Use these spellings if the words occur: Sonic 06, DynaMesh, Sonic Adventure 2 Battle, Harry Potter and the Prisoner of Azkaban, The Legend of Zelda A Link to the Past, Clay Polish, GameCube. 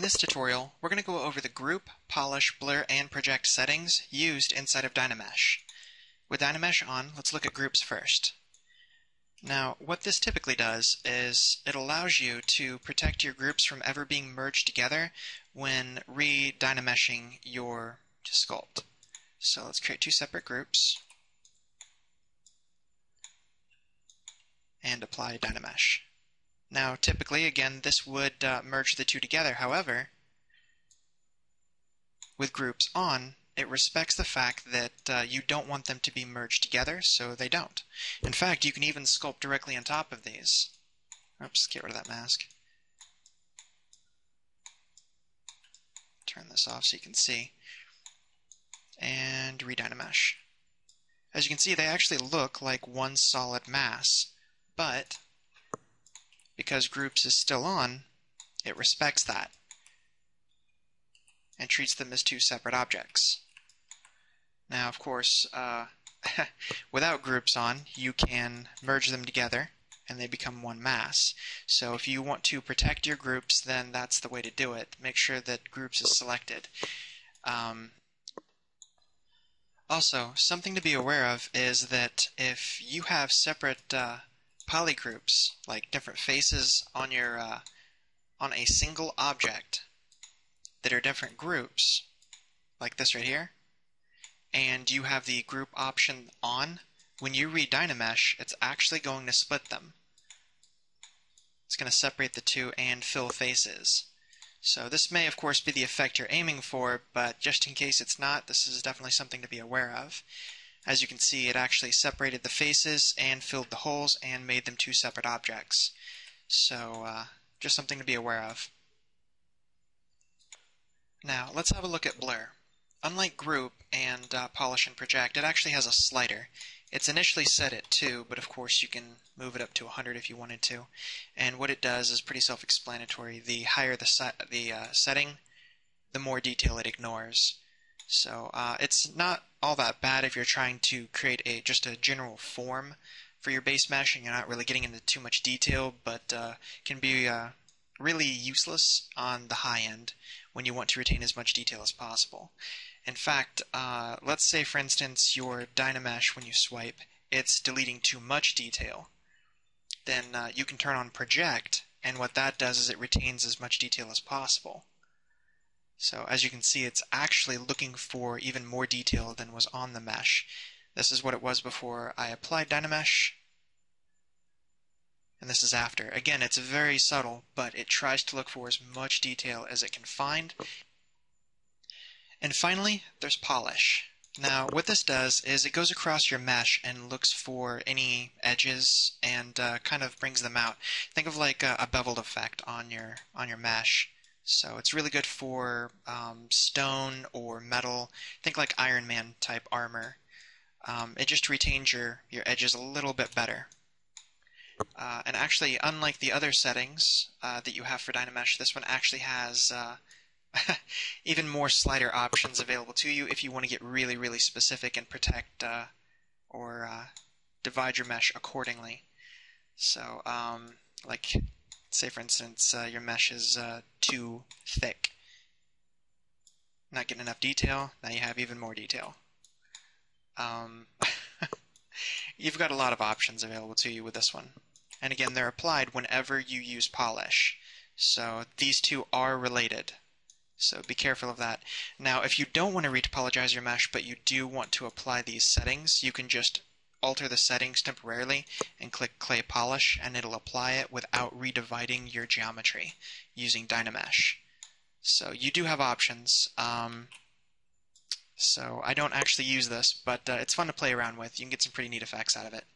In this tutorial, we're going to go over the group, polish, blur, and project settings used inside of DynaMesh. With DynaMesh on, let's look at groups first. Now, what this typically does is it allows you to protect your groups from ever being merged together when re-dynameshing your sculpt. So let's create two separate groups and apply DynaMesh. Now, typically, again, this would merge the two together. However, with groups on, it respects the fact that you don't want them to be merged together, so they don't. In fact, you can even sculpt directly on top of these. Oops, get rid of that mask. Turn this off so you can see. And re-Dynamesh. As you can see, they actually look like one solid mass, but because groups is still on, it respects that and treats them as two separate objects. Now, of course, without groups on, you can merge them together and they become one mass. So if you want to protect your groups, then that's the way to do it. Make sure that groups is selected. Also, something to be aware of is that if you have separate poly groups, like different faces on your on a single object that are different groups, like this right here, and you have the group option on, when you re-Dynamesh, it's actually going to split them. It's going to separate the two and fill faces. So this may of course be the effect you're aiming for, but just in case it's not, this is definitely something to be aware of. As you can see, it actually separated the faces and filled the holes and made them two separate objects. So just something to be aware of. Now let's have a look at blur. Unlike group and polish and project, it actually has a slider. It's initially set at 2, but of course you can move it up to 100 if you wanted to. And what it does is pretty self-explanatory. The higher the setting, the more detail it ignores. So it's not all that bad if you're trying to create just a general form for your base mesh and you're not really getting into too much detail, but can be really useless on the high end when you want to retain as much detail as possible. In fact, let's say for instance your DynaMesh, when you swipe, it's deleting too much detail. Then you can turn on project, and what that does is it retains as much detail as possible. So as you can see, it's actually looking for even more detail than was on the mesh. This is what it was before I applied DynaMesh, and this is after. Again, it's very subtle, but it tries to look for as much detail as it can find. And finally, there's polish. Now what this does is it goes across your mesh and looks for any edges and kind of brings them out. Think of like a beveled effect on your mesh. So it's really good for stone or metal, think like Iron Man type armor. It just retains your edges a little bit better. And actually, unlike the other settings that you have for DynaMesh, this one actually has even more slider options available to you if you want to get really, really specific and protect or divide your mesh accordingly. So, like, say for instance your mesh is too thick, not getting enough detail, now you have even more detail. You've got a lot of options available to you with this one, and again they're applied whenever you use polish, so these two are related, so be careful of that. Now if you don't want to re-topologize your mesh but you do want to apply these settings, you can just alter the settings temporarily and click Clay Polish and it'll apply it without redividing your geometry using DynaMesh. So you do have options. So I don't actually use this, but it's fun to play around with. You can get some pretty neat effects out of it.